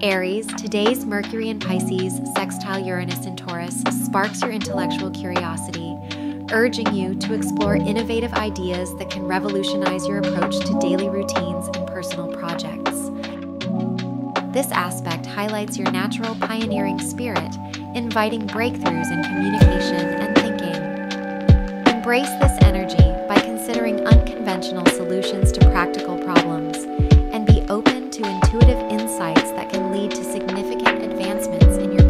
Aries, today's Mercury in Pisces, sextile Uranus in Taurus, sparks your intellectual curiosity, urging you to explore innovative ideas that can revolutionize your approach to daily routines and personal projects. This aspect highlights your natural pioneering spirit, inviting breakthroughs in communication and thinking. Embrace this energy by considering unconventional solutions to practical problems, and be open to intuitive insights that can lead to significant advancements in your